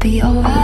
Be alright.